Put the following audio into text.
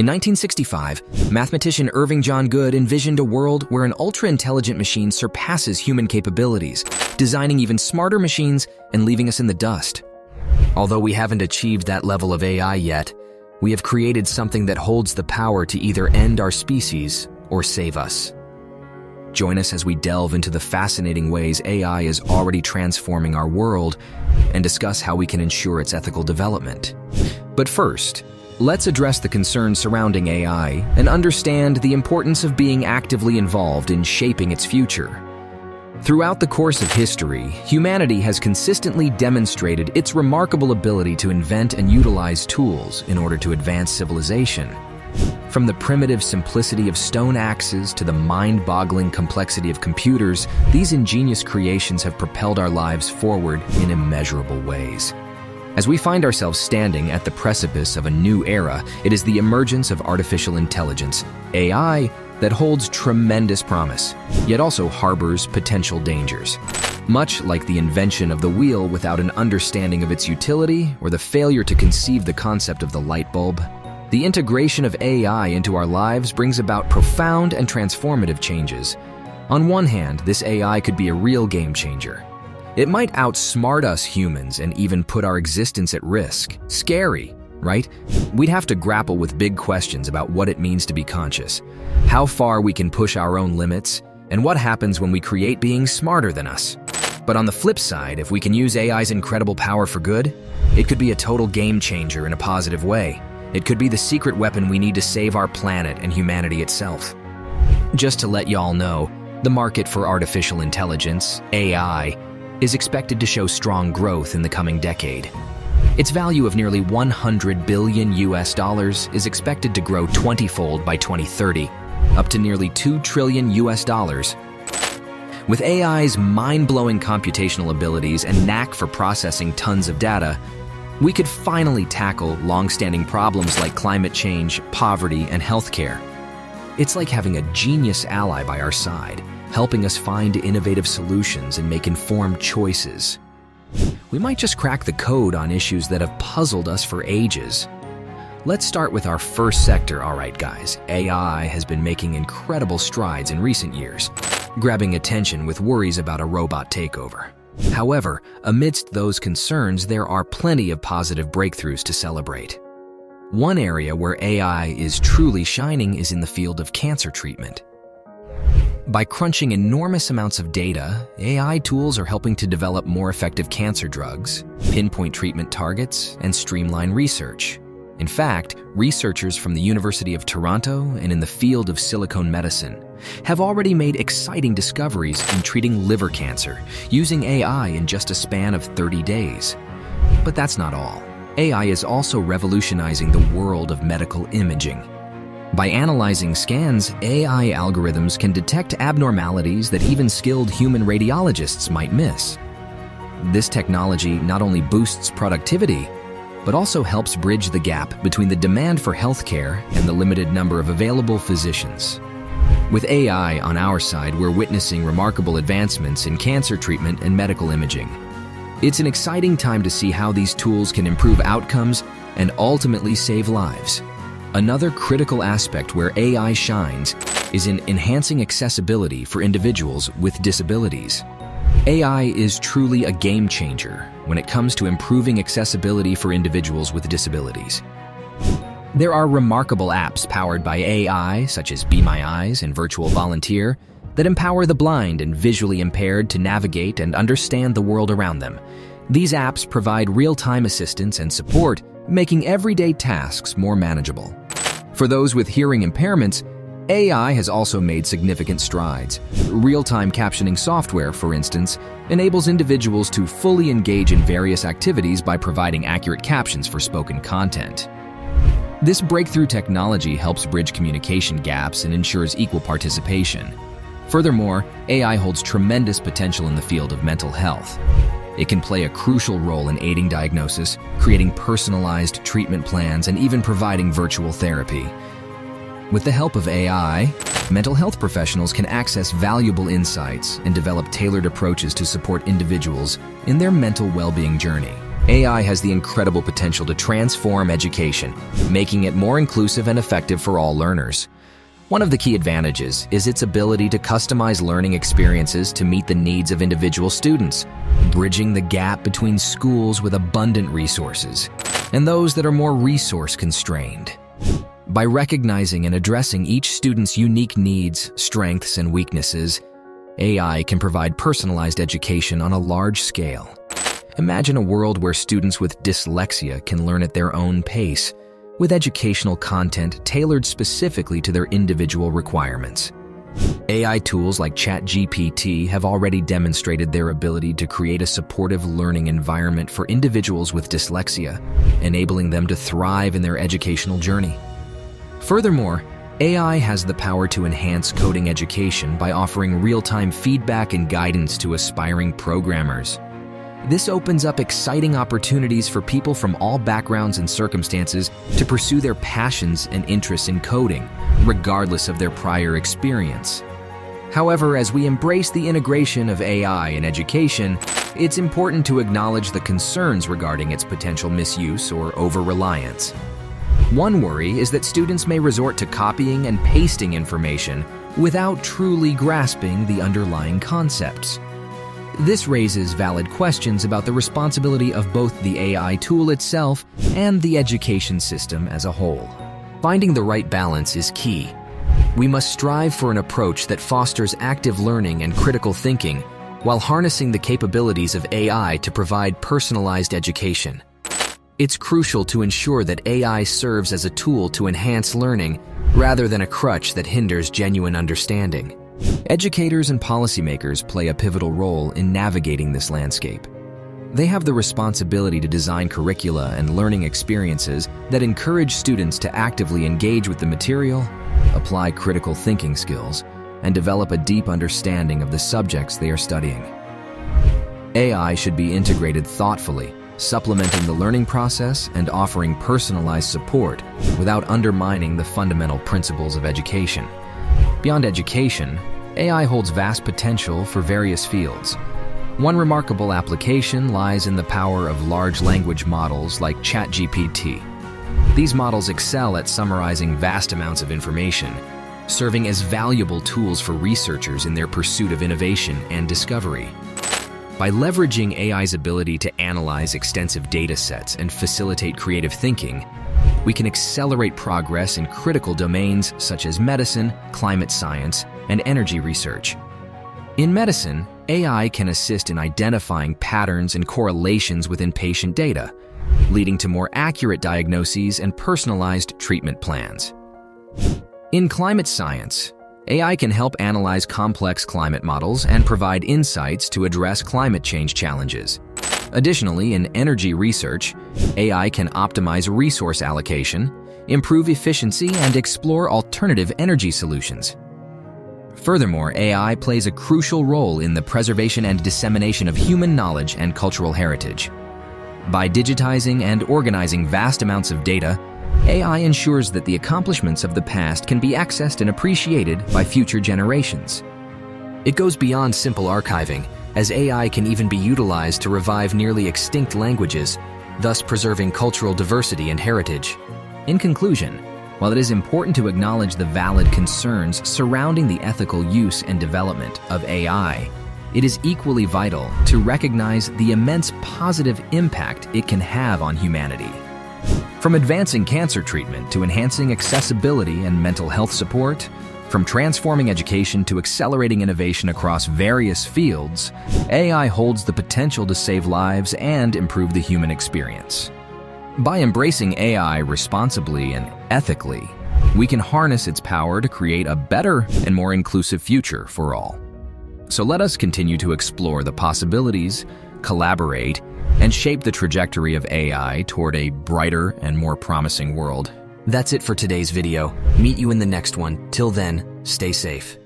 In 1965, mathematician Irving John Good envisioned a world where an ultra-intelligent machine surpasses human capabilities, designing even smarter machines and leaving us in the dust. Although we haven't achieved that level of AI yet, we have created something that holds the power to either end our species or save us. Join us as we delve into the fascinating ways AI is already transforming our world and discuss how we can ensure its ethical development. But first, let's address the concerns surrounding AI and understand the importance of being actively involved in shaping its future. Throughout the course of history, humanity has consistently demonstrated its remarkable ability to invent and utilize tools in order to advance civilization. From the primitive simplicity of stone axes to the mind-boggling complexity of computers, these ingenious creations have propelled our lives forward in immeasurable ways. As we find ourselves standing at the precipice of a new era, it is the emergence of artificial intelligence, AI, that holds tremendous promise, yet also harbors potential dangers. Much like the invention of the wheel without an understanding of its utility or the failure to conceive the concept of the light bulb, the integration of AI into our lives brings about profound and transformative changes. On one hand, this AI could be a real game changer. It might outsmart us humans and even put our existence at risk. Scary, right? We'd have to grapple with big questions about what it means to be conscious, how far we can push our own limits, and what happens when we create beings smarter than us. But on the flip side, if we can use AI's incredible power for good, it could be a total game changer in a positive way. It could be the secret weapon we need to save our planet and humanity itself. Just to let y'all know, the market for artificial intelligence, AI, is expected to show strong growth in the coming decade. Its value of nearly $100 billion is expected to grow 20-fold by 2030, up to nearly $2 trillion. With AI's mind-blowing computational abilities and knack for processing tons of data, we could finally tackle long-standing problems like climate change, poverty, and healthcare. It's like having a genius ally by our side, helping us find innovative solutions and make informed choices. We might just crack the code on issues that have puzzled us for ages. Let's start with our first sector, all right, guys. AI has been making incredible strides in recent years, grabbing attention with worries about a robot takeover. However, amidst those concerns, there are plenty of positive breakthroughs to celebrate. One area where AI is truly shining is in the field of cancer treatment. By crunching enormous amounts of data, AI tools are helping to develop more effective cancer drugs, pinpoint treatment targets, and streamline research. In fact, researchers from the University of Toronto and in the field of silicone medicine have already made exciting discoveries in treating liver cancer using AI in just a span of 30 days. But that's not all. AI is also revolutionizing the world of medical imaging. By analyzing scans, AI algorithms can detect abnormalities that even skilled human radiologists might miss. This technology not only boosts productivity, but also helps bridge the gap between the demand for healthcare and the limited number of available physicians. With AI on our side, we're witnessing remarkable advancements in cancer treatment and medical imaging. It's an exciting time to see how these tools can improve outcomes and ultimately save lives. Another critical aspect where AI shines is in enhancing accessibility for individuals with disabilities. AI is truly a game changer when it comes to improving accessibility for individuals with disabilities. There are remarkable apps powered by AI, such as Be My Eyes and Virtual Volunteer, that empower the blind and visually impaired to navigate and understand the world around them. These apps provide real-time assistance and support, making everyday tasks more manageable. For those with hearing impairments, AI has also made significant strides. Real-time captioning software, for instance, enables individuals to fully engage in various activities by providing accurate captions for spoken content. This breakthrough technology helps bridge communication gaps and ensures equal participation. Furthermore, AI holds tremendous potential in the field of mental health. It can play a crucial role in aiding diagnosis, creating personalized treatment plans, and even providing virtual therapy. With the help of AI, mental health professionals can access valuable insights and develop tailored approaches to support individuals in their mental well-being journey. AI has the incredible potential to transform education, making it more inclusive and effective for all learners. One of the key advantages is its ability to customize learning experiences to meet the needs of individual students, bridging the gap between schools with abundant resources and those that are more resource-constrained. By recognizing and addressing each student's unique needs, strengths, and weaknesses, AI can provide personalized education on a large scale. Imagine a world where students with dyslexia can learn at their own pace, with educational content tailored specifically to their individual requirements. AI tools like ChatGPT have already demonstrated their ability to create a supportive learning environment for individuals with dyslexia, enabling them to thrive in their educational journey. Furthermore, AI has the power to enhance coding education by offering real-time feedback and guidance to aspiring programmers. This opens up exciting opportunities for people from all backgrounds and circumstances to pursue their passions and interests in coding, regardless of their prior experience. However, as we embrace the integration of AI in education, it's important to acknowledge the concerns regarding its potential misuse or over-reliance. One worry is that students may resort to copying and pasting information without truly grasping the underlying concepts. This raises valid questions about the responsibility of both the AI tool itself and the education system as a whole. Finding the right balance is key. We must strive for an approach that fosters active learning and critical thinking while harnessing the capabilities of AI to provide personalized education. It's crucial to ensure that AI serves as a tool to enhance learning rather than a crutch that hinders genuine understanding. Educators and policymakers play a pivotal role in navigating this landscape. They have the responsibility to design curricula and learning experiences that encourage students to actively engage with the material, apply critical thinking skills, and develop a deep understanding of the subjects they are studying. AI should be integrated thoughtfully, supplementing the learning process and offering personalized support without undermining the fundamental principles of education. Beyond education, AI holds vast potential for various fields. One remarkable application lies in the power of large language models like ChatGPT. These models excel at summarizing vast amounts of information, serving as valuable tools for researchers in their pursuit of innovation and discovery. By leveraging AI's ability to analyze extensive data sets and facilitate creative thinking, we can accelerate progress in critical domains such as medicine, climate science, and energy research. In medicine, AI can assist in identifying patterns and correlations within patient data, leading to more accurate diagnoses and personalized treatment plans. In climate science, AI can help analyze complex climate models and provide insights to address climate change challenges. Additionally, in energy research, AI can optimize resource allocation, improve efficiency, and explore alternative energy solutions. Furthermore, AI plays a crucial role in the preservation and dissemination of human knowledge and cultural heritage. By digitizing and organizing vast amounts of data, AI ensures that the accomplishments of the past can be accessed and appreciated by future generations. It goes beyond simple archiving, as AI can even be utilized to revive nearly extinct languages, thus preserving cultural diversity and heritage. In conclusion, while it is important to acknowledge the valid concerns surrounding the ethical use and development of AI, it is equally vital to recognize the immense positive impact it can have on humanity. From advancing cancer treatment to enhancing accessibility and mental health support, from transforming education to accelerating innovation across various fields, AI holds the potential to save lives and improve the human experience. By embracing AI responsibly and ethically, we can harness its power to create a better and more inclusive future for all. So let us continue to explore the possibilities, collaborate, and shape the trajectory of AI toward a brighter and more promising world. That's it for today's video. Meet you in the next one. Till then, stay safe.